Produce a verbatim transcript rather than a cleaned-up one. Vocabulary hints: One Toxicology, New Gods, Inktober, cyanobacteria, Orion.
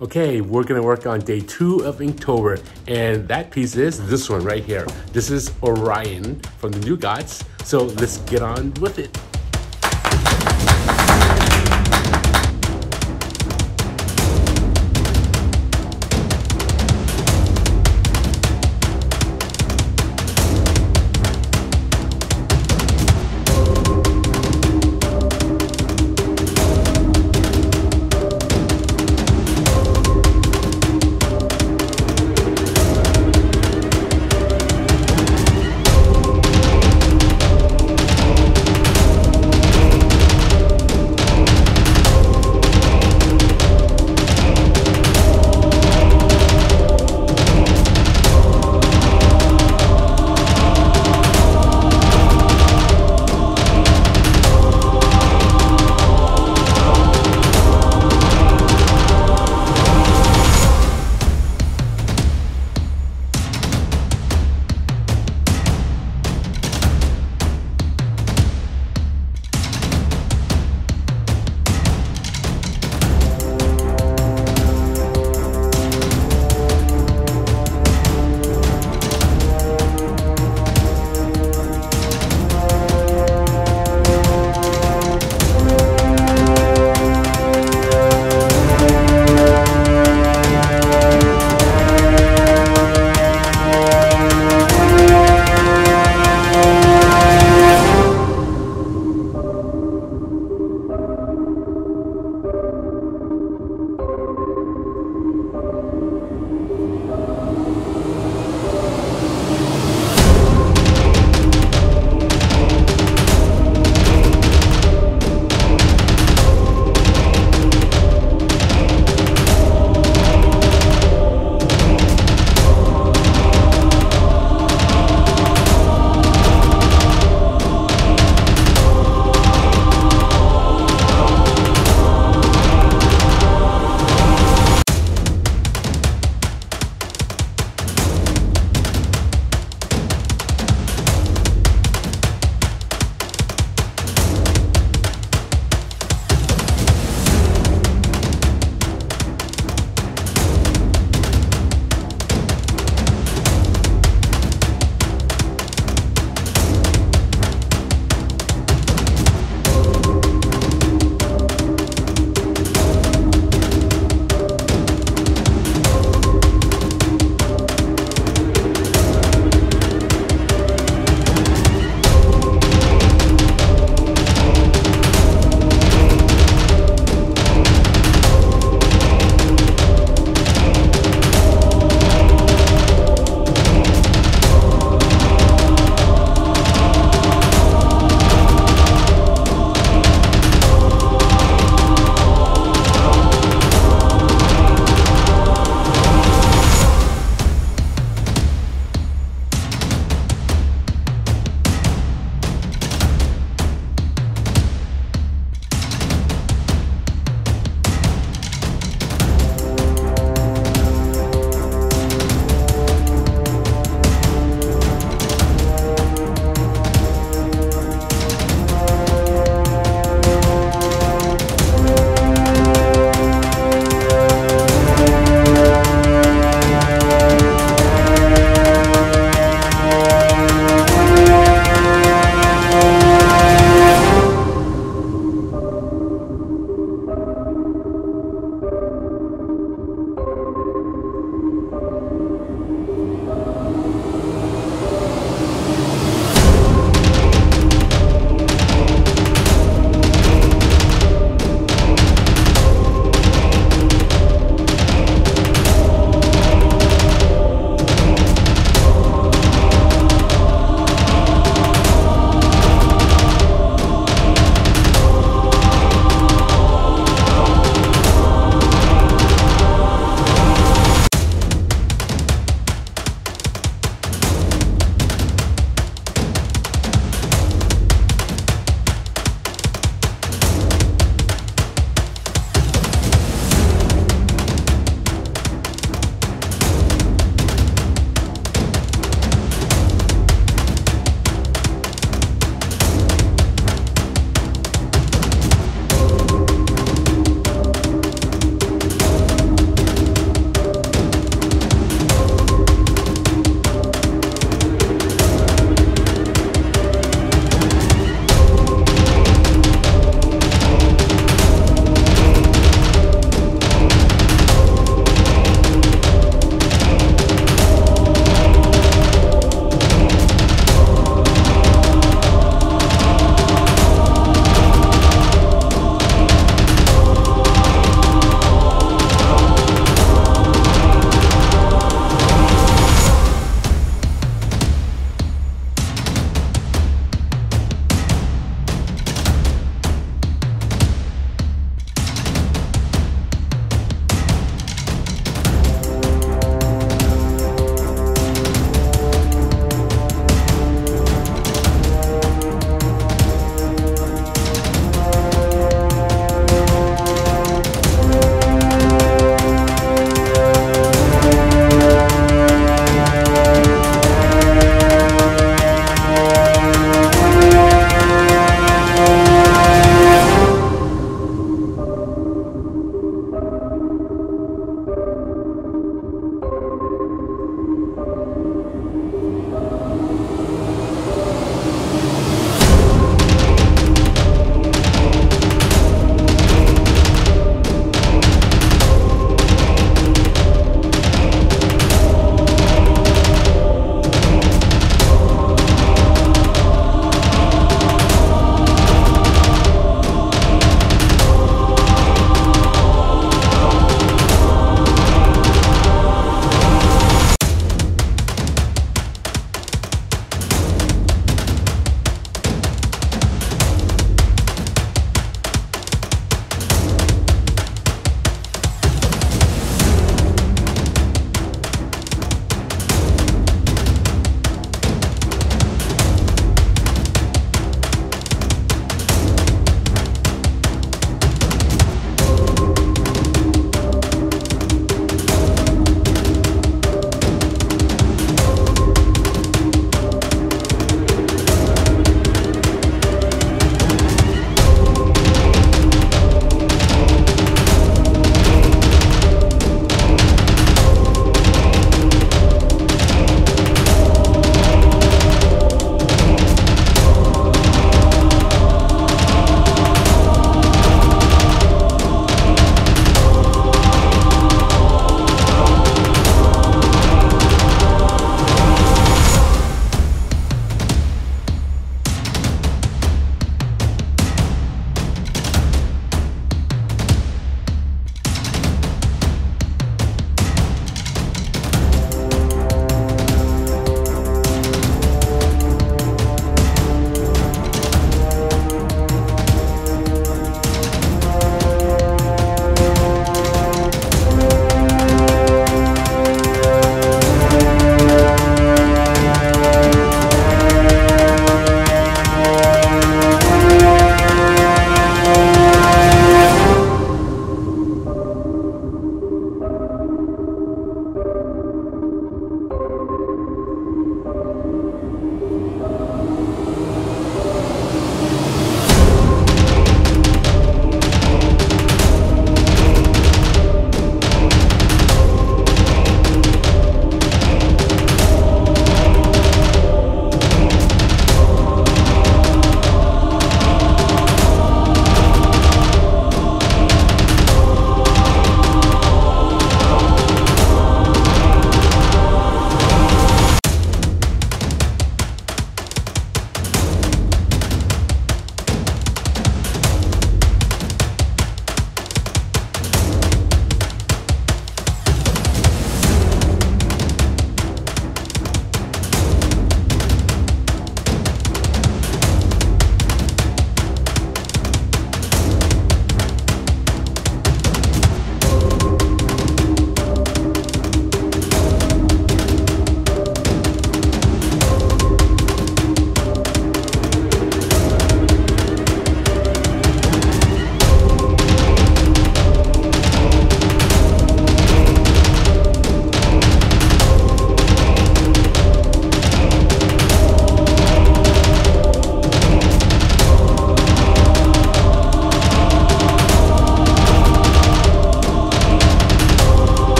Okay, we're gonna work on day two of Inktober, and that piece is this one right here. This is Orion from the New Gods, so let's get on with it.